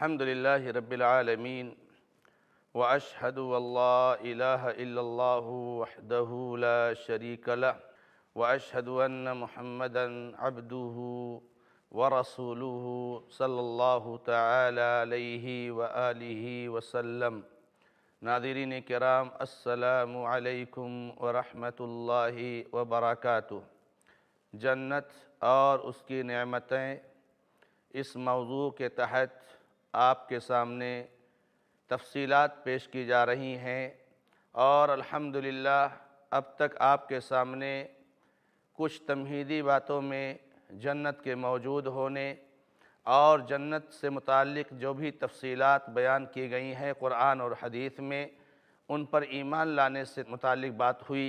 अल्हम्दुलिल्लाहि रब्बिल आलमीन व अशहदु अल्ला इलाहा इल्लल्लाहु वहदहु ला शरीक लह व अशहदु अन्न मुहम्मदन अब्दुहु व रसूलुहु सल्लल्लाहु तआला अलैहि व आलिहि वसल्लम। नाज़रीन किराम, अस्सलामु अलैकुम व रहमतुल्लाहि व बरकातुहु। जन्नत और उसकी नेमतें इस मौजू के तहत आपके सामने तफसीलात पेश की जा रही हैं और अल्हम्दुलिल्लाह अब तक आपके सामने कुछ तमहीदी बातों में जन्नत के मौजूद होने और जन्नत से मुतालिक जो भी तफसीलात बयान की गई हैं क़ुरान और हदीस में, उन पर ईमान लाने से मुतालिक बात हुई।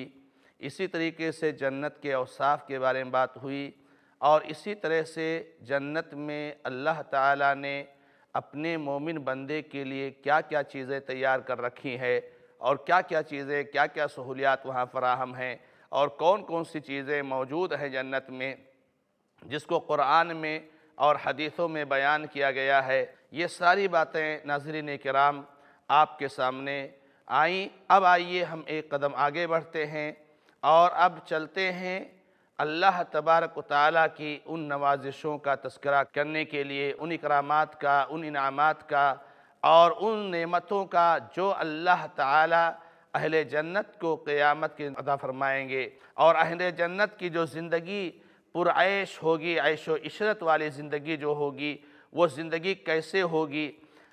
इसी तरीके से जन्नत के औसाफ के बारे में बात हुई और इसी तरह से जन्नत में अल्लाह ताला ने अपने मोमिन बंदे के लिए क्या क्या चीज़ें तैयार कर रखी हैं और क्या क्या चीज़ें, क्या क्या सहूलियात वहाँ फ़राहम हैं और कौन कौन सी चीज़ें मौजूद हैं जन्नत में, जिसको क़ुरान में और हदीसों में बयान किया गया है। ये सारी बातें नाज़रीन किराम आपके सामने आईं। अब आइए हम एक कदम आगे बढ़ते हैं और अब चलते हैं अल्लाह तबारक व तआला की उन नवाजिशों का तस्करा करने के लिए, उन इकरामात का, उन इनामात का और उन नेमतों का जो अल्लाह तआला अहले जन्नत को क़यामत के अता फरमाएंगे और अहले जन्नत की जो ज़िंदगी पुरऐश होगी, ऐशो इशरत वाली ज़िंदगी जो होगी, वो ज़िंदगी कैसे होगी,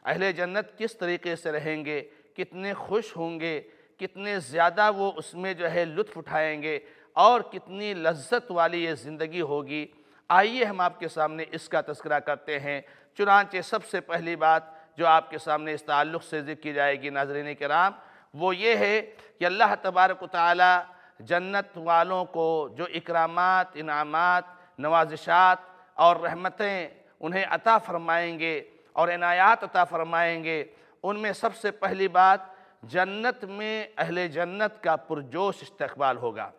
अहले जन्नत किस तरीके से रहेंगे, कितने खुश होंगे, कितने ज़्यादा वो उसमें जो है लुत्फ़ उठाएँगे और कितनी लज्जत वाली ये ज़िंदगी होगी। आइए हम आपके सामने इसका तस्करा करते हैं। चुनांचे सबसे पहली बात जो आपके सामने इस ताल्लुक़ से ज़िक्र की जाएगी नाज़रीन किराम, वो ये है कि अल्लाह तबारक व तआला जन्नत वालों को जो इकरामात, इनामात, नवाजिशात और रहमतें उन्हें अता फ़रमाएँगे और इनायात अता फ़रमाएँगे, उनमें सबसे पहली बात जन्नत में अहले जन्नत का पुरजोश इस्तकबाल होगा।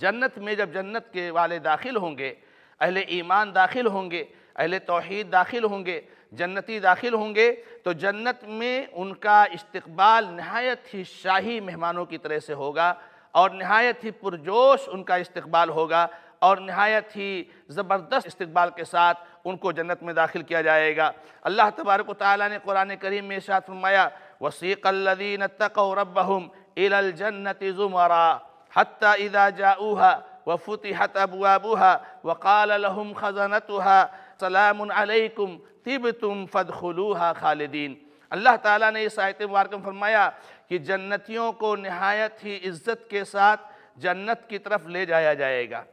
जन्नत में जब जन्नत के वाले दाखिल होंगे, अहले ईमान दाखिल होंगे, अहले तौहीद दाखिल होंगे, जन्नती दाखिल होंगे, तो जन्नत में उनका इस्तकबाल नहायत ही शाही मेहमानों की तरह से होगा और नहायत ही पुरजोश उनका इस्तकबाल होगा और नहायत ही ज़बरदस्त इस्तकबाल के साथ उनको जन्नत में दाखिल किया जाएगा। अल्लाह तबारक व तआला ने कुरान करीम में इरशाद फरमाया, वसीक़ल लज़ीना तक़ौ रब्बहुम इलल जन्नति ज़ुमरा हत्ता इदा जाऊहा व फुतिहत अबवाबुहा व क़ाल लहुम ख़ज़नतुहा सलामुन अलैकुम तिबतुम फदखुलूहा खालिदीन। अल्लाह ताला ने इस आयत मुबारक में फरमाया कि जन्नतियों को नहायत ही इज़्ज़त के साथ जन्नत की तरफ ले जाया जाएगा।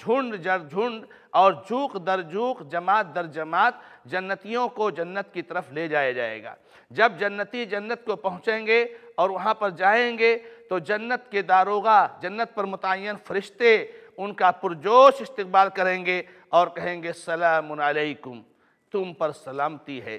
झुंड दर झुंड और झूक दर झूक, जमात दर जमात जन्नतियों को जन्नत की तरफ ले जाया जाएगा। जब जन्नती जन्नत को पहुँचेंगे और वहाँ पर जाएंगे तो जन्नत के दारोगा, जन्नत पर मुतय्यन फरिश्ते उनका पुरजोश इस्तकबाल करेंगे और कहेंगे सलामुन अलैकुम, तुम पर सलामती है,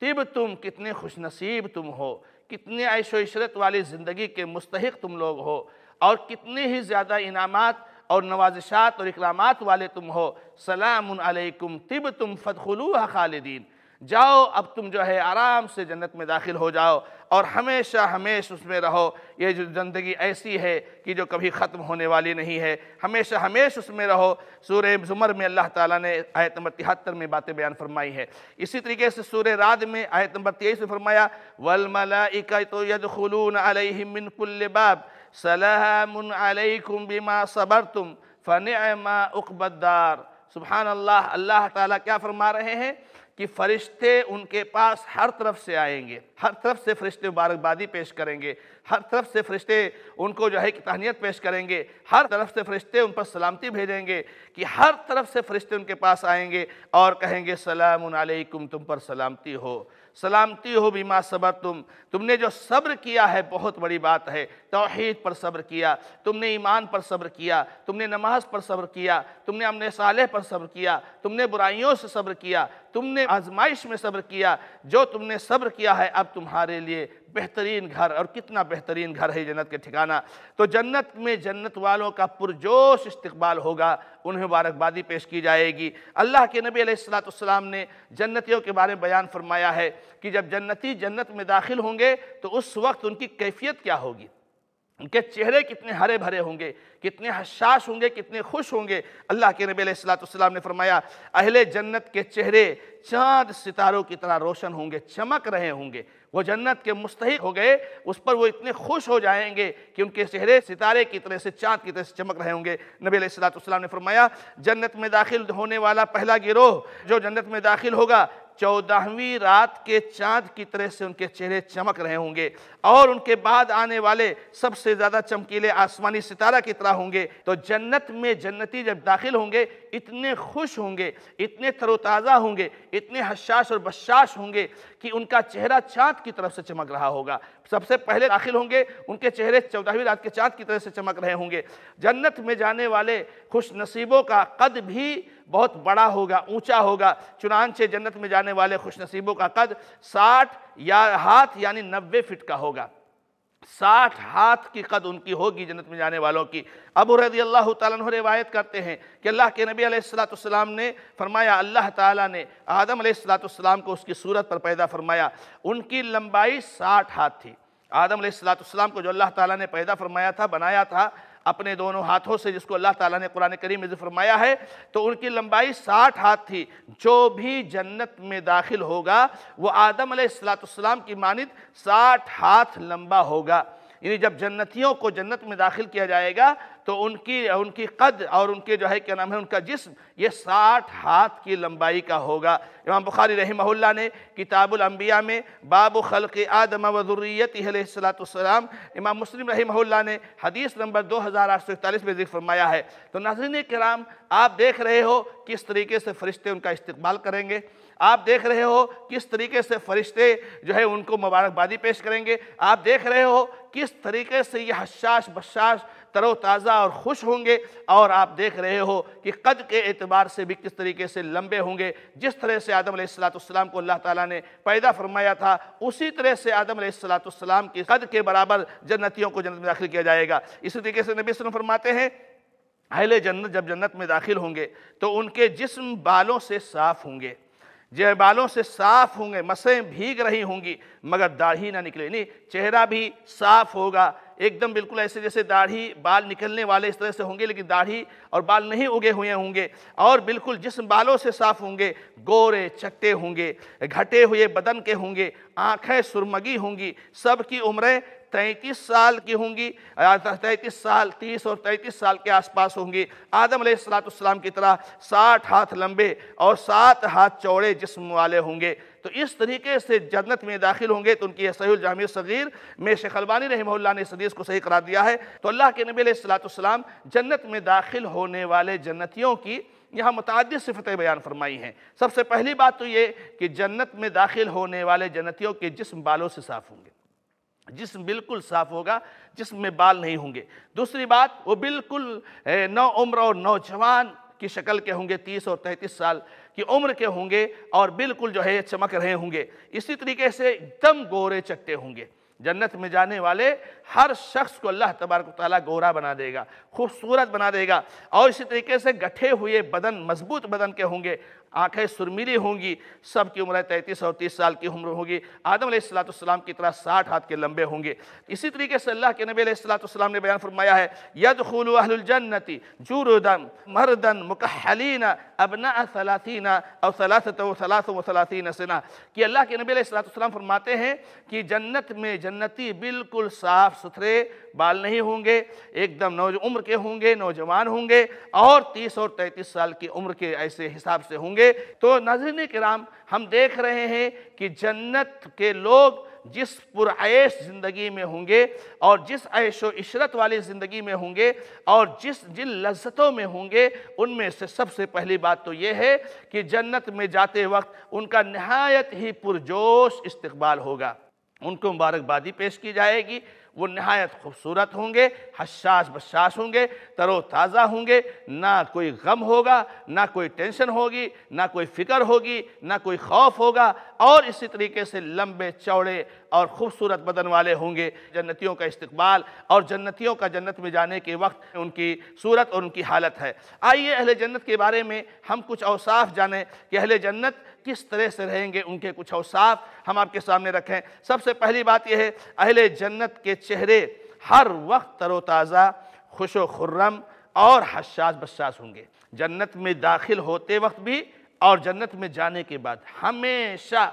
तिब्तुम, कितने खुशनसीब तुम हो, कितने ऐशो इशरत वाली ज़िंदगी के मुस्तहिक तुम लोग हो और कितने ही ज़्यादा इनामात और नवाजिशात और इकरामात वाले तुम हो। सलामुन अलैकुम तिब्तुम फदखुलूहा खालिदीन। जाओ अब तुम जो है आराम से जन्नत में दाखिल हो जाओ और हमेशा हमेशा उसमें रहो। ये जो ज़िंदगी ऐसी है कि जो कभी ख़त्म होने वाली नहीं है, हमेशा हमेशा उसमें रहो। सूरह ज़ुमर में अल्लाह ताला ने आयत नंबर 73 में बातें बयान फरमाई है। इसी तरीके से सूरह राद में आयत नंबर 23 में फरमाया, वल मलाइकातु यदखुलून अलैहिम मिन कुल्लि बाब सलामुन अलैकुम बिमा सबरतुम फनिअमा उक़्बद्दार। सुबहान अल्लाह। अल्लाह ताला क्या फरमा रहे हैं कि फरिश्ते उनके पास हर तरफ से आएंगे, हर तरफ से फरिश्ते मुबारकबादी पेश करेंगे, हर तरफ से फरिश्ते उनको जो है कि तहनियत पेश करेंगे, हर तरफ से फरिश्ते उन पर सलामती भेजेंगे कि हर तरफ से फरिश्ते उनके पास आएंगे और कहेंगे सलामुन अलैकुम, तुम पर सलामती हो, सलामती हो बिमा सबर, तुमने जो सब्र किया है, बहुत बड़ी बात है। तौहीद पर सब्र किया तुमने, ईमान पर सब्र किया तुमने, नमाज पर सब्र किया तुमने, अमल सालेह पर सब्र किया तुमने, बुराइयों से सब्र किया तुमने, आजमाइश में सब्र किया, जो तुमने सब्र किया है अब तुम्हारे लिए बेहतरीन घर, और कितना बेहतरीन घर है जन्नत के ठिकाना। तो जन्नत में जन्नत वालों का पुरजोश इस्तकबाल होगा, उन्हें मुबारकबादी पेश की जाएगी। अल्लाह के नबी अलैहिस्सलाम ने जन्नतियों के बारे में बयान फरमाया है कि जब जन्नती जन्नत में दाखिल होंगे तो उस वक्त उनकी कैफियत क्या होगी, उनके चेहरे कितने हरे भरे होंगे, कितने हसास होंगे, कितने खुश होंगे। अल्लाह के नबी अलैहिस्सलाम ने फरमाया अहले जन्नत के चेहरे चाँद सितारों की तरह रोशन होंगे, चमक रहे होंगे। वो जन्नत के मुस्तहिक हो गए, उस पर वो इतने खुश हो जाएंगे कि उनके चेहरे सितारे की तरह से, चाँद की तरह से चमक रहे होंगे। नबी अलैहिस्सलाम ने फरमाया जन्नत में दाखिल होने वाला पहला गिरोह जो जन्नत में दाखिल होगा 14वीं रात के चाँद की तरह से उनके चेहरे चमक रहे होंगे, और उनके बाद आने वाले सबसे ज़्यादा चमकीले आसमानी सितारा की तरह होंगे। तो जन्नत में जन्नती जब दाखिल होंगे इतने खुश होंगे, इतने तरोताज़ा होंगे, इतने हसास और बशाश होंगे कि उनका चेहरा चाँद की तरफ से चमक रहा होगा। सबसे पहले दाखिल होंगे उनके चेहरे 14वीं रात के चाँद की तरह से चमक रहे होंगे। जन्नत में जाने वाले खुश नसीबों का कद भी बहुत बड़ा होगा, ऊंचा होगा। चुनांचे जन्नत में जाने वाले खुशनसीबों का कद 60 या हाथ यानी 90 फिट का होगा। 60 हाथ की कद उनकी होगी जन्नत में जाने वालों की। अबू रज़ियल्लाहु तआला अन्हु रिवायत करते हैं कि अल्लाह के नबी अलैहिस्सलाम ने फरमाया अल्लाह ताला ने आदम अलैहिस्सलाम को उसकी सूरत पर पैदा फरमाया। उनकी लंबाई 60 हाथ थी। आदम अलैहिस्सलाम को जो अल्लाह ताला ने पैदा फरमाया था, बनाया था अपने दोनों हाथों से, जिसको अल्लाह ताला ने कुरान करीम में ज़िक्र फरमाया है, तो उनकी लंबाई 60 हाथ थी। जो भी जन्नत में दाखिल होगा वो आदम अलैहिस्सलाम की मानिद 60 हाथ लंबा होगा। यानी जब जन्नतियों को जन्नत में दाखिल किया जाएगा तो उनकी कद और उनके जो है क्या नाम है उनका जिस्म, ये 60 हाथ की लंबाई का होगा। इमाम बुखारी रहमहुल्लाह ने किताबुल अंबिया में बाब खल्क़ आदम व ज़ुर्रिय्यतिही अलैहिस्सलाम, इमाम मुस्लिम रहमहुल्लाह ने हदीस नंबर 2841 में जिक्र फरमाया है। तो नाज़रीन किराम, आप देख रहे हो किस तरीके से फरिश्ते उनका इस्तकबाल करेंगे, आप देख रहे हो किस तरीके से फरिश्ते जो है उनको मुबारकबादी पेश करेंगे, आप देख रहे हो किस तरीके से ये हसास बशास तरोताज़ा और खुश होंगे, और आप देख रहे हो कि कद के एतबार से भी किस तरीके से लंबे होंगे। जिस तरह से आदम अलैहिस्सलाम को अल्लाह ताला ने पैदा फरमाया था, उसी तरह से आदम अलैहिस्सलाम के कद के बराबर जन्नतियों को जन्नत में दाखिल किया जाएगा। इसी तरीके से नबी सल्लल्लाहु अलैहि वसल्लम फरमाते हैं अहले जन्नत जब जन्नत में दाखिल होंगे तो उनके जिस्म बालों से साफ़ होंगे, जो बालों से साफ़ होंगे, मसें भीग रही होंगी मगर दाढ़ी ना निकले, नहीं, चेहरा भी साफ़ होगा एकदम, बिल्कुल ऐसे जैसे दाढ़ी बाल निकलने वाले इस तरह से होंगे, लेकिन दाढ़ी और बाल नहीं उगे हुए होंगे, और बिल्कुल जिस्म बालों से साफ़ होंगे। गोरे चट्टे होंगे, घटे हुए बदन के होंगे, आँखें सुरमगी होंगी। सबकी उम्रें 33 साल की होंगी, 30 और 33 साल के आसपास होंगी। आदम अलैहिस्सलाम की तरह 60 हाथ लंबे और 7 हाथ चौड़े जिस्म वाले होंगे। तो इस तरीके से जन्नत में दाखिल होंगे। तो उनकी सहीहुल जामिअ सगीर में शेख अलबानी रहमहुल्लाह ने इस हदीस को सही करार दिया है। तो अल्लाह के नबी अलैहिस्सलाम जन्नत में दाखिल होने वाले जन्नतियों की यहाँ मुतअद्दिद सिफ़तें बयान फरमाई हैं। सबसे पहली बात तो ये कि जन्नत में दाखिल होने वाले जन्नतियों के जिस्म बालों से साफ़ होंगे, जिस्म बिल्कुल साफ़ होगा, जिस्म में बाल नहीं होंगे। दूसरी बात, वो बिल्कुल नौ उम्र और नौजवान की शक्ल के होंगे, 30 और 33 साल की उम्र के होंगे, और बिल्कुल जो है चमक रहे होंगे। इसी तरीके से एकदम गोरे चट्टे होंगे। जन्नत में जाने वाले हर शख्स को अल्लाह तबारक व तआला गोरा बना देगा, खूबसूरत बना देगा। और इसी तरीके से गठे हुए बदन, मजबूत बदन के होंगे, आँखें सुरमीली होंगी। सब की उम्र 33 और 30 साल की उम्र होगी। आदम अलैहिस्सलाम की तरह 60 हाथ के लंबे होंगे। इसी तरीके से अल्लाह के नबी अलैहिस्सलाम ने बयान फरमाया है यदखुलु अहलुल जन्नति जुरुदन मर्दन मुकहलिना अबना 33 सना, कि अल्लाह के नबी अलैहिस्सलाम फरमाते हैं कि जन्नत में जन्नती बिल्कुल साफ़ सुथरे, बाल नहीं होंगे, एकदम उम्र के होंगे, नौजवान होंगे, और 30 और 33 साल की उम्र के ऐसे हिसाब से होंगे। तो नाज़रीन किराम, हम देख रहे हैं कि जन्नत के लोग जिस पुरऐश ज़िंदगी में होंगे और जिस ऐशो इशरत वाली ज़िंदगी में होंगे और जिन लज्जतों में होंगे, उनमें से सबसे पहली बात तो ये है कि जन्नत में जाते वक्त उनका नहायत ही पुरजोश इस्तकबाल होगा। उनको मुबारकबादी पेश की जाएगी, वो नहायत खूबसूरत होंगे, हशास बशास होंगे, तरोताज़ा होंगे, ना कोई गम होगा, ना कोई टेंशन होगी, ना कोई फ़िक्र होगी, ना कोई खौफ होगा, और इसी तरीके से लंबे चौड़े और ख़ूबसूरत बदन वाले होंगे। जन्नतियों का इस्तकबाल और जन्नतियों का जन्नत में जाने के वक्त उनकी सूरत और उनकी हालत है। आइए अहले जन्नत के बारे में हम कुछ औसाफ जानें कि अहले जन्नत किस तरह से रहेंगे, उनके कुछ औसाफ हम आपके सामने रखें। सबसे पहली बात यह है, अहले जन्नत के चेहरे हर वक्त तरोताज़ा, खुशो खुर्रम और हशास बशास होंगे। जन्नत में दाखिल होते वक्त भी और जन्नत में जाने के बाद हमेशा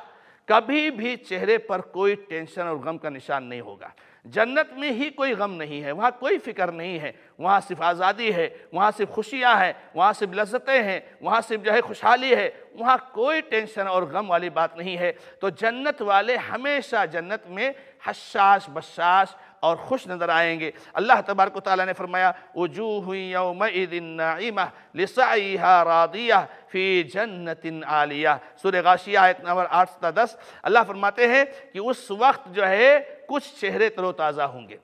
कभी भी चेहरे पर कोई टेंशन और गम का निशान नहीं होगा। जन्नत में ही कोई गम नहीं है, वहाँ कोई फ़िक्र नहीं है, वहाँ सिर्फ आज़ादी है, वहाँ सिर्फ खुशियाँ हैं, वहाँ सिर्फ लज्जतें हैं, वहाँ सिर्फ जो है खुशहाली है, वहाँ कोई टेंशन और गम वाली बात नहीं है। तो जन्नत वाले हमेशा जन्नत में हशास बशास और खुश नज़र आएंगे। अल्लाह तबारक व तआला ने फरमाया, वजूह यौमइज़िन नाइमा लिसअयहा रादिया फ़ी जन्नतिन आलिया। सूरह गाशिया आयत नंबर 8 से 10। अल्लाह फरमाते हैं कि उस वक्त जो है कुछ चेहरे तरोताज़ा होंगे।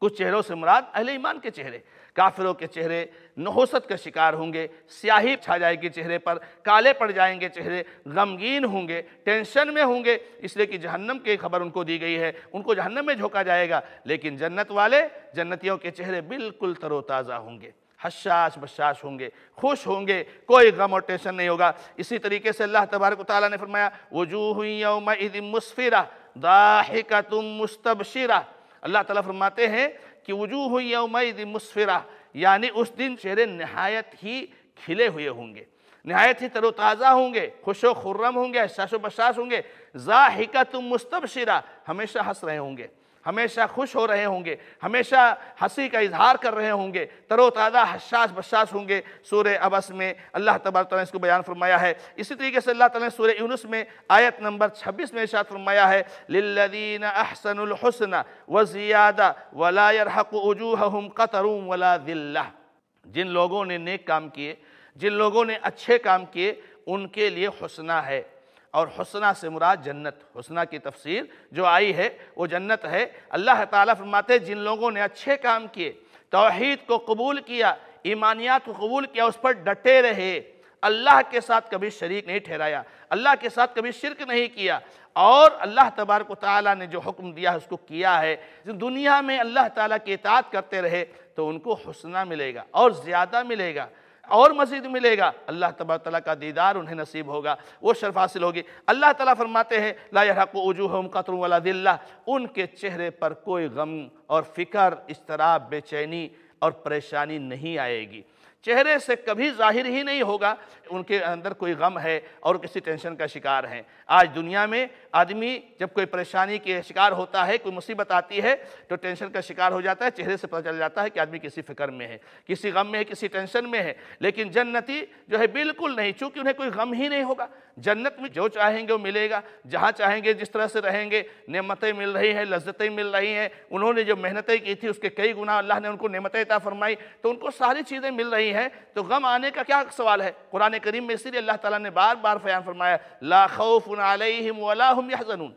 कुछ चेहरों से मुराद अहले ईमान के चेहरे, काफिरों के चेहरे नहुसत का शिकार होंगे, स्याही छा जाएगी चेहरे पर, काले पड़ जाएंगे चेहरे, गमगीन होंगे, टेंशन में होंगे, इसलिए कि जहन्नम की खबर उनको दी गई है, उनको जहन्नम में झोंका जाएगा। लेकिन जन्नत वाले जन्नतियों के चेहरे बिल्कुल तरोताज़ा होंगे, हशास बशास होंगे, खुश होंगे, कोई गम और टेंशन नहीं होगा। इसी तरीके से अल्लाह तबारक व तआला ने फरमाया, वजूह यौमइज़ मुस्फिरा दाहिकतुम मुस्तबशिरा। अल्लाह ताला फरमाते हैं कि वजूह यौमइज़ मुस्फिरा, यानी उस दिन चेहरे नहायत ही खिले हुए होंगे, नहायत ही तरोताज़ा होंगे, खुशो खुर्रम होंगे, हशासो बशास होंगे, ज़ाहिकतुम मुस्तबशिरा, हमेशा हंस रहे होंगे, हमेशा खुश हो रहे होंगे, हमेशा हंसी का इजहार कर रहे होंगे, तरोताज़ा हशास बशास होंगे। सूरह अबस में अल्लाह तबारक व तआला ने इसको बयान फरमाया है। इसी तरीके से अल्लाह ताला ने सूरह यूनुस में आयत नंबर 26 में इरशाद फरमाया है, लिल्लज़ीना अहसनुल हुस्ना व ज़ियादा व ला यरहक़ु वजूहहुम क़तरुन व ला ज़िल्ला। जिन लोगों ने नेक काम किए, जिन लोगों ने अच्छे काम किए, उनके लिए हुस्ना है, और हुस्ना से मुराद जन्नत। हुस्ना की तफसीर जो आई है वो जन्नत है। अल्लाह ताला फरमाते, जिन लोगों ने अच्छे काम किए, तौहीद को कबूल किया, ईमानियात को कबूल किया, उस पर डटे रहे, अल्लाह के साथ कभी शरीक नहीं ठहराया, अल्लाह के साथ कभी शिरक नहीं किया, और अल्लाह तबारक व तआला ने जो हुक्म दिया है उसको किया है, जो दुनिया में अल्लाह ताला की इताअत करते रहे, तो उनको हुस्ना मिलेगा और ज़्यादा मिलेगा और मज़ीद मिलेगा। अल्लाह तबारक व तआला का दीदार उन्हें नसीब होगा, वो शर्फ़ हासिल होगी। अल्लाह ताला फरमाते हैं, ला यरहक़ु वजूहहुम क़तरुन वला ज़िल्ला, उनके चेहरे पर कोई गम और फ़िक्र, इज़्तिराब, बेचैनी और परेशानी नहीं आएगी। चेहरे से कभी जाहिर ही नहीं होगा उनके अंदर कोई गम है और किसी टेंशन का शिकार है। आज दुनिया में आदमी जब कोई परेशानी के शिकार होता है, कोई मुसीबत आती है, तो टेंशन का शिकार हो जाता है, चेहरे से पता चल जाता है कि आदमी किसी फिक्र में है, किसी गम में है, किसी टेंशन में है। लेकिन जन्नती जो है बिल्कुल नहीं, चूँकि उन्हें कोई गम ही नहीं होगा। जन्नत में जो चाहेंगे वो मिलेगा, जहाँ चाहेंगे जिस तरह से रहेंगे, नेमतें मिल रही हैं, लज्जतें मिल रही हैं, उन्होंने जो मेहनतें की थी उसके कई गुना अल्लाह ने उनको नेमतें अता फरमाई, तो उनको सारी चीज़ें मिल रही हैं, तो गम आने का क्या सवाल है। कुरान करीम में इसीलिए अल्लाह ताला ने बार बार बयान फरमाया, ला खौफुन अलैहिम वला हुम यहज़नून,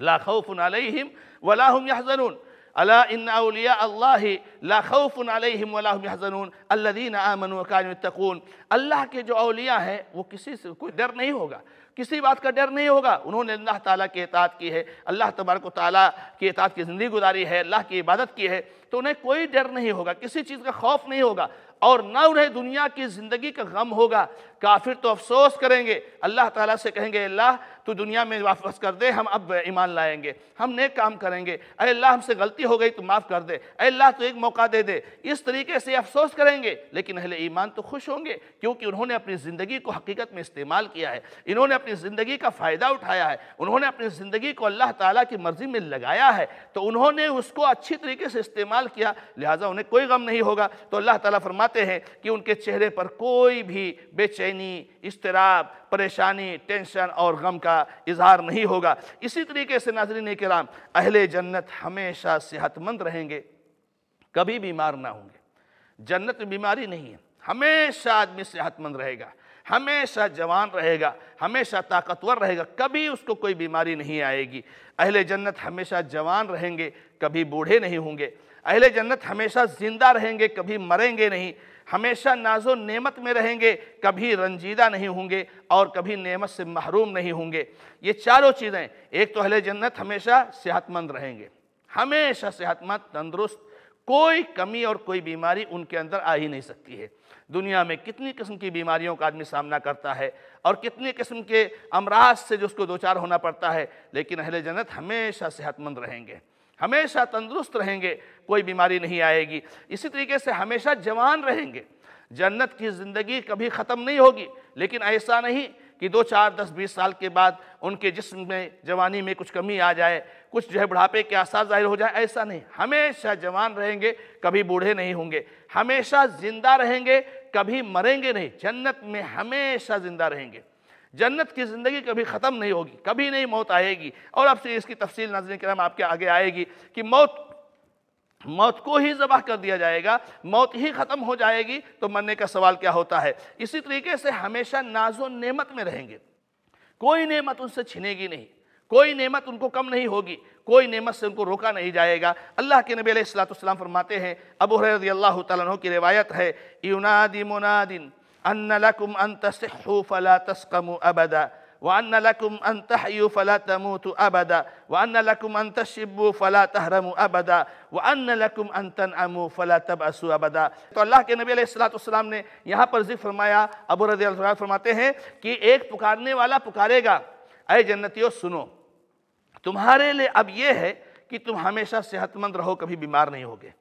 ला खौफुन अलैहिम वला हुम यहज़नून, अला इन्ना औलिया अल्लाहि ला खौफुन अलैहिम वला हुम यहज़नून अल्लज़ीना आमनू व कानू यत्तकून। अल्लाह के जो औलिया हैं वो किसी से कोई डर नहीं होगा, किसी बात का डर नहीं होगा। उन्होंने अल्लाह ताला की इताअत की है, अल्लाह तबारक व तआला की इताअत की ज़िंदगी गुजारी है, अल्लाह की इबादत की है, तो उन्हें कोई डर नहीं होगा, किसी चीज़ का खौफ नहीं होगा, और ना उन्हें दुनिया की ज़िंदगी का गम होगा। काफिर तो अफसोस करेंगे, अल्लाह ताला से कहेंगे, अल्लाह तू दुनिया में वापस कर दे, हम अब ईमान लाएंगे, हम नेक काम करेंगे, अरे अल्लाह हमसे गलती हो गई तो माफ़ कर दे, अरे अल्लाह तो एक मौका दे दे। इस तरीके से अफसोस करेंगे, लेकिन अहले ईमान तो खुश होंगे, क्योंकि उन्होंने अपनी ज़िंदगी को हकीकत में इस्तेमाल किया है, इन्होंने अपनी ज़िंदगी का फ़ायदा उठाया है, उन्होंने अपनी ज़िंदगी को अल्लाह ताला की मर्ज़ी में लगाया है, तो उन्होंने उसको अच्छी तरीके से इस्तेमाल किया, लिहाजा उन्हें कोई गम नहीं होगा। तो अल्लाह ताला फरमाते हैं कि उनके चेहरे पर कोई भी बेचैनी, इज़्तिराब, परेशानी, टेंशन और गम का इजहार नहीं होगा। इसी तरीके से नाज़रीन किराम, अहले जन्नत हमेशा सेहतमंद रहेंगे, कभी बीमार ना होंगे। जन्नत में बीमारी नहीं है, हमेशा आदमी सेहतमंद रहेगा, हमेशा जवान रहेगा, हमेशा ताकतवर रहेगा, कभी उसको कोई बीमारी नहीं आएगी। अहले जन्नत हमेशा जवान रहेंगे, कभी बूढ़े नहीं होंगे। अहले जन्नत हमेशा ज़िंदा रहेंगे, कभी मरेंगे नहीं। हमेशा नाजो नेमत में रहेंगे, कभी रंजीदा नहीं होंगे और कभी नेमत से महरूम नहीं होंगे। ये चारों चीज़ें, एक तो अहले जन्नत हमेशा सेहतमंद रहेंगे, हमेशा सेहतमंद तंदुरुस्त, कोई कमी और कोई बीमारी उनके अंदर आ ही नहीं सकती है। दुनिया में कितनी किस्म की बीमारियों का आदमी सामना करता है और कितनी किस्म के अमराज से जो उसको दो चार होना पड़ता है, लेकिन अहले जन्नत हमेशा सेहतमंद रहेंगे, हमेशा तंदुरुस्त रहेंगे, कोई बीमारी नहीं आएगी। इसी तरीके से हमेशा जवान रहेंगे। जन्नत की ज़िंदगी कभी ख़त्म नहीं होगी, लेकिन ऐसा नहीं कि 2, 4, 10, 20 साल के बाद उनके जिस्म में, जवानी में कुछ कमी आ जाए, कुछ जो है बुढ़ापे के आसार ज़ाहिर हो जाए, ऐसा नहीं। हमेशा जवान रहेंगे, कभी बूढ़े नहीं होंगे, हमेशा ज़िंदा रहेंगे, कभी मरेंगे नहीं। जन्नत में हमेशा ज़िंदा रहेंगे, जन्नत की ज़िंदगी कभी ख़त्म नहीं होगी, कभी नहीं मौत आएगी। और आपसे इसकी तफसील नाज़रीन किराम आपके आगे आएगी कि मौत को ही ज़बह कर दिया जाएगा, मौत ही ख़त्म हो जाएगी, तो मरने का सवाल क्या होता है। इसी तरीके से हमेशा नाजो नेमत में रहेंगे, कोई नेमत उनसे छिनेगी नहीं, कोई नेमत उनको कम नहीं होगी, कोई नेमत से उनको रोका नहीं जाएगा। अल्लाह के नबी अलैहिस्सलातु वस्सलाम फरमाते हैं, अबू हुरैरा रज़ियल्लाहु तआला अन्हु की रिवायत है, युनादी मुनादिन अन्न लकुम अन तसिहू फला तस्कमू अबदा व अन्न लकुम अन तहयू फला तमूतु अबदा व अन्न लकुम अन तशबू फला तहरमू अबदा व अन्न लकुम अन तनअमू फला तबअसू अबदा। तो अल्लाह के नबी अलैहिस्सलातु वस्सलाम ने यहाँ पर जिक्र फरमाया, अबू हुरैरा रज़ियल्लाहु अन्हु फरमाते हैं कि एक पुकारने वाला पुकारेगा, अरे जन्नतियों सुनो, तुम्हारे लिए अब ये है कि तुम हमेशा सेहतमंद रहो, कभी बीमार नहीं होगे।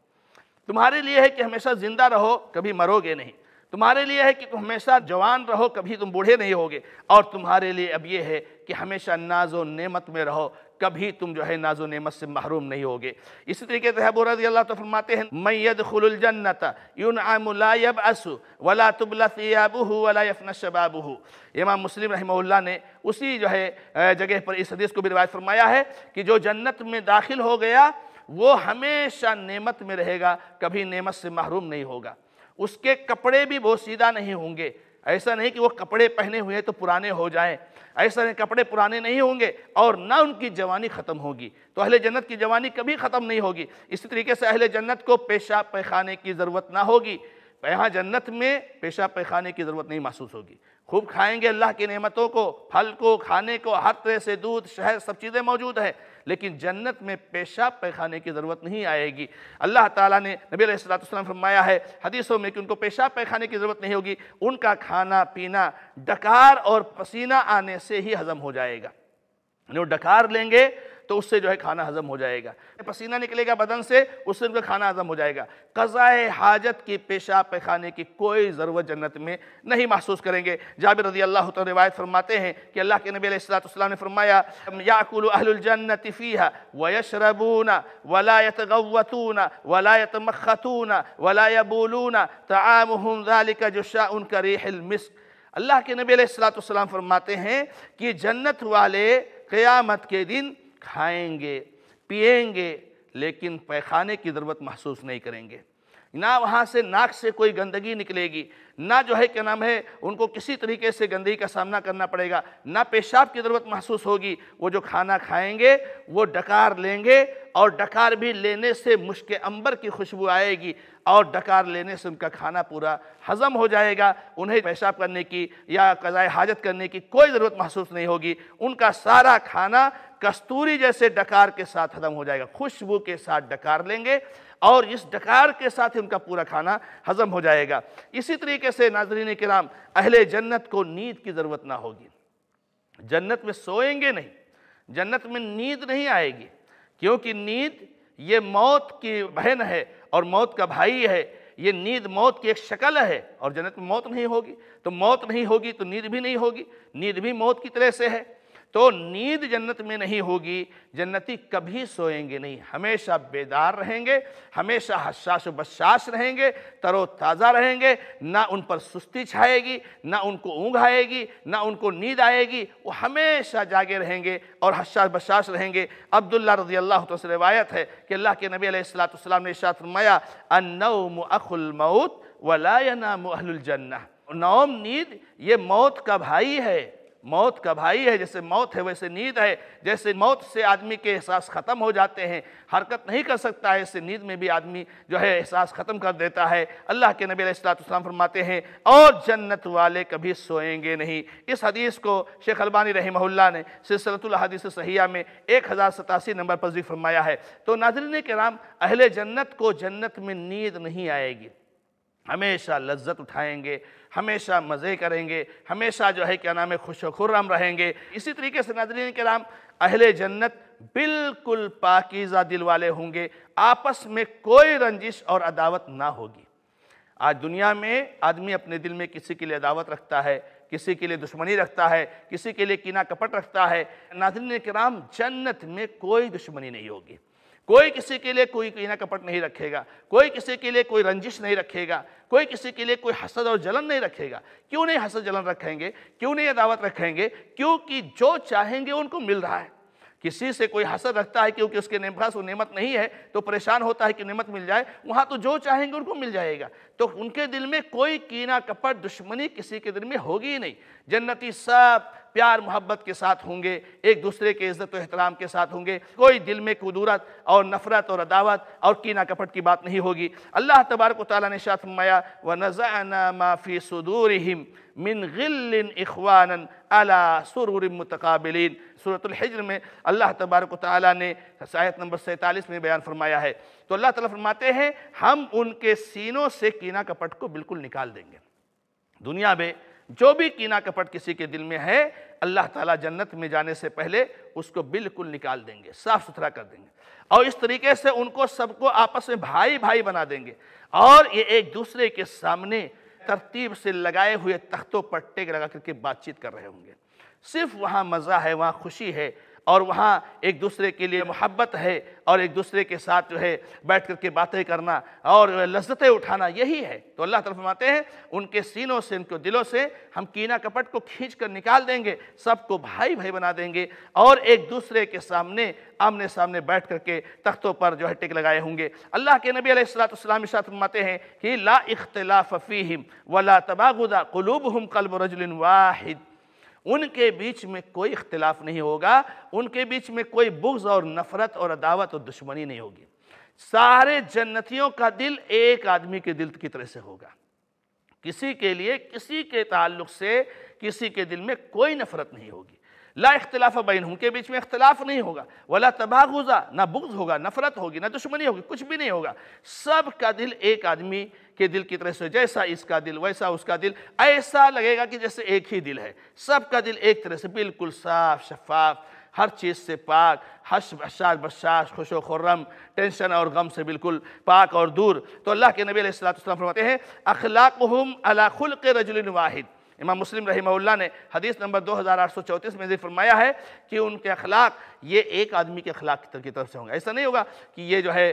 तुम्हारे लिए है कि हमेशा ज़िंदा रहो, कभी मरोगे नहीं। तुम्हारे लिए है कि तुम हमेशा जवान रहो, कभी तुम बूढ़े नहीं होगे। और तुम्हारे लिए अब ये है कि हमेशा नाजो नेमत में रहो, कभी तुम जो है नाजो नेमत से महरूम नहीं होगे। इसी तरीके से अबू हुरैरा रज़ियल्लाहु अन्हु फरमाते हैं, मयदखुलुल जन्नता युनअमु ला यबअसु वला तुबला सियाबुहु वला यफना शबाबुहु। इमाम मुस्लिम रहमहुल्लाह ने उसी जो है जगह पर इस हदीस को भी रिवायत फरमाया है कि जो जन्नत में दाखिल हो गया वो हमेशा नेमत में रहेगा, कभी नेमत से महरूम नहीं होगा। उसके कपड़े भी बोसीदा नहीं होंगे, ऐसा नहीं कि वो कपड़े पहने हुए तो पुराने हो जाएं, ऐसा नहीं, कपड़े पुराने नहीं होंगे और ना उनकी जवानी ख़त्म होगी। तो अहले जन्नत की जवानी कभी ख़त्म नहीं होगी। इसी तरीके से अहले जन्नत को पेशाब पैखाने की ज़रूरत ना होगी, यहाँ जन्नत में पेशाब पैखाने की ज़रूरत नहीं महसूस होगी। खूब खाएंगे, अल्लाह की नेमतों को, फल को, खाने को, हर तरह से दूध शहद सब चीज़ें मौजूद है, लेकिन जन्नत में पेशाब पैखाने की ज़रूरत नहीं आएगी। अल्लाह ताला ने, नबी अलैहिस्सलातु वस्सलाम फरमाया है हदीसों में कि उनको पेशाब पैखाने की ज़रूरत नहीं होगी, उनका खाना पीना डकार और पसीना आने से ही हज़म हो जाएगा। वो डकार लेंगे तो उससे जो है खाना हज़म हो जाएगा, पसीना निकलेगा बदन से, उससे उनका खाना हज़म हो जाएगा। क़ज़ाए हाजत की, पेशाब पैखाने की कोई ज़रूरत जन्नत में नहीं महसूस करेंगे। जाबिर रज़ियल्लाहु तआला रिवायत फरमाते हैं कि अल्लाह के नबी अलैहिस्सलातु वस्सलाम ने फरमाया, याकुलु अहलुल जन्नति फ़ीहा व यशरबूना वला यतगव्वतूना वला यतमख्खतूना वला यबूलूना तआमुहुम ज़ालिका जुशाउन करीहिल मिस्क। अल्लाह के नबी अलैहिस्सलातु वस्सलाम फरमाते हैं कि जन्नत वाले क़यामत के दिन खाएंगे पिएंगे, लेकिन पैखाने की ज़रूरत महसूस नहीं करेंगे। ना वहाँ से नाक से कोई गंदगी निकलेगी, ना जो है क्या नाम है उनको किसी तरीके से गंदगी का सामना करना पड़ेगा, ना पेशाब की ज़रूरत महसूस होगी। वो जो खाना खाएंगे वो डकार लेंगे और डकार भी लेने से मुश्क अंबर की खुशबू आएगी और डकार लेने से उनका खाना पूरा हज़म हो जाएगा। उन्हें पेशाब करने की या क़ज़ाए हाजत करने की कोई ज़रूरत महसूस नहीं होगी। उनका सारा खाना कस्तूरी जैसे डकार के साथ हज़म हो जाएगा, खुशबू के साथ डकार लेंगे और इस डकार के साथ ही उनका पूरा खाना हज़म हो जाएगा। इसी तरीके से नाज़रीन किराम, अहले जन्नत को नींद की ज़रूरत ना होगी। जन्नत में सोएंगे नहीं, जन्नत में नींद नहीं आएगी, क्योंकि नींद ये मौत की बहन है और मौत का भाई है। ये नींद मौत की एक शक्ल है और जन्नत में मौत नहीं होगी, तो मौत नहीं होगी तो नींद भी नहीं होगी, नींद भी मौत की तरह से है। तो नींद जन्नत में नहीं होगी। जन्नती कभी सोएंगे नहीं, हमेशा बेदार रहेंगे, हमेशा हशास व बशास रहेंगे, तरोताज़ा रहेंगे। ना उन पर सुस्ती छाएगी, ना उनको ऊँघ आएगी, ना उनको नींद आएगी, वो हमेशा जागे रहेंगे और हशास बशास रहेंगे। अब्दुल्ला रज़ियल्लाहु तआला अन्हु से रिवायत है कि अल्लाह के नबी अलैहिस्सलातु वस्सलाम ने इरशाद फरमाया, अन्नौमु अखुल मौत वला यनामु अहलुल जन्नह। नौम नींद ये मौत का भाई है, मौत का भाई है। जैसे मौत है वैसे नींद है, जैसे मौत से आदमी के एहसास ख़त्म हो जाते हैं, हरकत नहीं कर सकता है, इससे नींद में भी आदमी जो है एहसास ख़त्म कर देता है। अल्लाह के नबी अलैहिस्सलाम फरमाते हैं और जन्नत वाले कभी सोएंगे नहीं। इस हदीस को शेख अलबानी रहमहुल्लाह ने सिलसिलतुल अहादीस सहीहा में 1087 नंबर पर ज़िक्र फरमाया है। तो नाज़रीन किराम, अहले जन्नत को जन्नत में नींद नहीं आएगी, हमेशा लज्जत उठाएंगे, हमेशा मज़े करेंगे, हमेशा जो है क्या नाम है खुश व खुर्रम रहेंगे। इसी तरीके से नाज़रीन किराम, अहले जन्नत बिल्कुल पाकीज़ा दिल वाले होंगे, आपस में कोई रंजिश और अदावत ना होगी। आज दुनिया में आदमी अपने दिल में किसी के लिए अदावत रखता है, किसी के लिए दुश्मनी रखता है, किसी के लिए कीना कपट रखता है। नाज़रीन किराम, जन्नत में कोई दुश्मनी नहीं होगी, कोई किसी के लिए कोई कीना कपट नहीं रखेगा, कोई किसी के लिए कोई रंजिश नहीं रखेगा, कोई किसी के लिए कोई हसद और जलन नहीं रखेगा। क्यों नहीं हसद जलन रखेंगे, क्यों नहीं अदावत रखेंगे? क्योंकि जो चाहेंगे उनको मिल रहा है। किसी से कोई हसद रखता है क्योंकि उसके पास वो नेमत नहीं है तो परेशान होता है कि नेमत मिल जाए, वहाँ तो जो चाहेंगे उनको मिल जाएगा। तो उनके दिल में कोई कीना कपट दुश्मनी किसी के दिल में होगी ही नहीं। जन्नती सब प्यार मोहब्बत के साथ होंगे, एक दूसरे के इज्जत और एहतराम के साथ होंगे, कोई दिल में कुदूरत और नफरत और अदावत और कीना कपट की बात नहीं होगी। अल्लाह तबारक व तआला ने इरशाद फरमाया वनज़अना मा फ़ी सुदूरिहिम मिन ग़िल्लिन इख़्वानन अला सुरूरिम मुतक़ाबिलीन। सूरतुल हिज्र में अल्लाह तबारक व तआला ने आयत नंबर 47 में बयान फरमाया है। तो अल्लाह ताला फरमाते हैं हम उनके सीनों से कीना कपट को बिल्कुल निकाल देंगे। दुनिया में जो भी कीना कपट किसी के दिल में है, अल्लाह ताला जन्नत में जाने से पहले उसको बिल्कुल निकाल देंगे, साफ़ सुथरा कर देंगे। और इस तरीके से उनको सबको आपस में भाई भाई बना देंगे और ये एक दूसरे के सामने तरतीब से लगाए हुए तख्तों पर टेक लगा करके बातचीत कर रहे होंगे। सिर्फ वहाँ मज़ा है, वहाँ खुशी है और वहाँ एक दूसरे के लिए मोहब्बत है और एक दूसरे के साथ जो है बैठ कर के बातें करना और लज्जतें उठाना, यही है। तो अल्लाह ताला फरमाते हैं उनके सीनों से, उनके दिलों से हम कीना कपट को खींच कर निकाल देंगे, सबको भाई भाई बना देंगे और एक दूसरे के सामने आमने सामने बैठ कर के तख्तों पर जो है टिक लगाए होंगे। अल्लाह के नबी अलैहिस्सलाम इरशाद फरमाते हैं कि ला इख्तिलाफ फीहिम वला तबागुदा कुलूबहुम कल्ब रजुलिन वाहिद। उनके बीच में कोई इख्तिलाफ नहीं होगा, उनके बीच में कोई बुग़्ज़ और नफ़रत और अदावत और दुश्मनी नहीं होगी। सारे जन्नतियों का दिल एक आदमी के दिल की तरह से होगा, किसी के लिए किसी के ताल्लुक़ से किसी के दिल में कोई नफ़रत नहीं होगी। ला इख्तिलाफ़ बैन, उनके बीच में इख्तिलाफ नहीं होगा। वला तबागुज़ा, ना बुग़्ज़ होगा, नफ़रत होगी, ना दुश्मनी होगी, कुछ भी नहीं होगा। सब का दिल एक आदमी के दिल की तरह से, जैसा इसका दिल वैसा उसका दिल, ऐसा लगेगा कि जैसे एक ही दिल है। सब का दिल एक तरह से बिल्कुल साफ शफाफ, हर चीज़ से पाक, हशास बशास, खुश व खुर्रम, टेंशन और गम से बिल्कुल पाक और दूर। तो अल्लाह के नबी अलैहिस्सलाम फरमाते हैं अखलाकुहुम अला खुल्क़ रजुलिन वाहिद। इमाम मुस्लिम रहमहुल्लाह ने हदीस नंबर 2834 में ये फरमाया है कि उनके अखलाक ये एक आदमी के अखलाक की तरफ से होंगे। ऐसा नहीं होगा कि ये जो है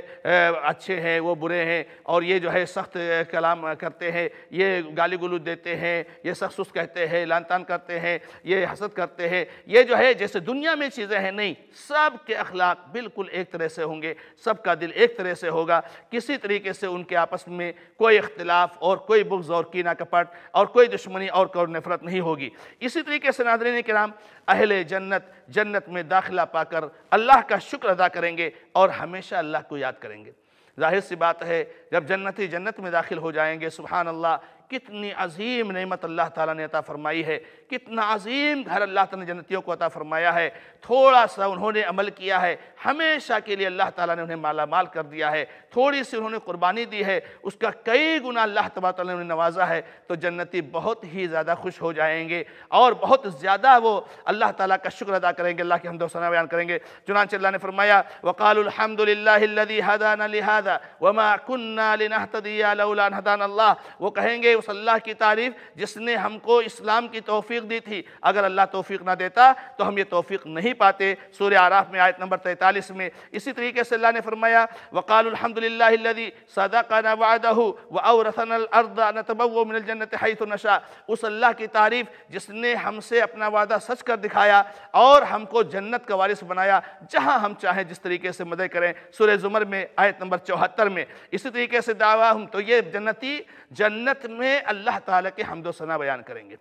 अच्छे हैं वो बुरे हैं और ये जो है सख्त कलाम करते हैं, ये गाली गुलूज देते हैं, ये सख्त सुस्त कहते हैं, लान तान करते हैं, ये हसद करते हैं, ये जो है जैसे दुनिया में चीज़ें हैं, नहीं। सब के अखलाक बिल्कुल एक तरह से होंगे, सब का दिल एक तरह से होगा, किसी तरीके से उनके आपस में कोई इख्तिलाफ और कोई बुग़्ज़ और कीना कपट और कोई दुश्मनी और नफरत नहीं होगी। इसी तरीके से नाज़रीन किराम, अहले जन्नत जन्नत में दाखिला पाकर अल्लाह का शुक्र अदा करेंगे और हमेशा अल्लाह को याद करेंगे। जाहिर सी बात है जब जन्नती जन्नत में दाखिल हो जाएंगे, सुभान अल्लाह, कितनी अजीम नेमत अल्लाह ताला ने अता फरमाई है, कितना अजीम घर अल्लाह ताला ने जन्नतियों को अता फरमाया है। थोड़ा सा उन्होंने अमल किया है, हमेशा के लिए अल्लाह ताला ने उन्हें माला माल कर दिया है। थोड़ी सी उन्होंने कुर्बानी दी है, उसका कई गुना अल्लाह तबारक तआला ने उन्हें नवाजा है। तो जन्नती बहुत ही ज़्यादा खुश हो जाएंगे और बहुत ज़्यादा वो अल्लाह ताला का शुक्र अदा करेंगे, अल्लाह की हम्द व सना बयान करेंगे। चुनांचे अल्लाह ने फरमाया वक़ालु अल्हम्दुलिल्लाहि लज़ी हदाना लिहाज़ा वमा कुन्ना लिनहतदिया लौला अन हदाना अल्लाह। वो कहेंगे उस अल्लाह की तारीफ जिसने हमको इस्लाम की तौफीक दी थी, अगर अल्लाह तौफीक ना देता तो हम ये तौफीक नहीं पाते। सूरह आराफ में आयत नंबर 43 में। इसी तरीके से अल्लाह ने फरमाया वक़ालु अल्हम्दुलिल्लाहि लज़ी सदक़ना वअदहु व अवरसनल अर्द नतबव्वअ मिनल जन्नति हैसु नशा। उस अल्लाह की तारीफ जिसने हमसे अपना वादा सच कर दिखाया और हमको जन्नत का वारिस बनाया, जहाँ हम चाहें जिस तरीके से मदद करें। सूरह ज़ुमर में आयत नंबर 74 में। इसी तरीके से दावा हम, तो ये जन्नती जन्नत में में अल्लाह ताला के हम्द व सना बयान करेंगे,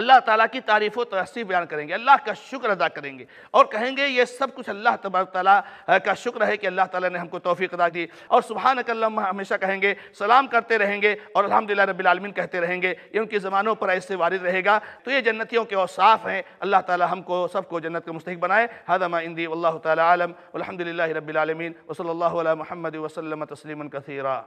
अल्लाह ताला की तारीफ़ व तस्बीह बयान करेंगे, अल्लाह का शुक्र अदा करेंगे और कहेंगे ये सब कुछ अल्लाह तबारक ताला का शुक्र है कि अल्लाह ताला ने हमको तौफीक अदा दी। और सुबहानकल्लाह हमेशा कहेंगे, सलाम करते रहेंगे और अल्हम्दुलिल्लाह रब्बिल आलमीन कहते रहेंगे। ये उनकी ज़बानों पर ऐसे वारिद रहेगा। तो ये जन्नतियों के औसाफ हैं। अल्लाह ताला हमको सबको जन्नत का मुस्तहिक़ बनाए। हादा मा इंदी वल्लाहु ताला आलम, अल्हम्दुलिल्लाहि रब्बिल आलमीन, वसल्लल्लाहु अला मुहम्मद वसल्लम तस्लीमन कसीरा।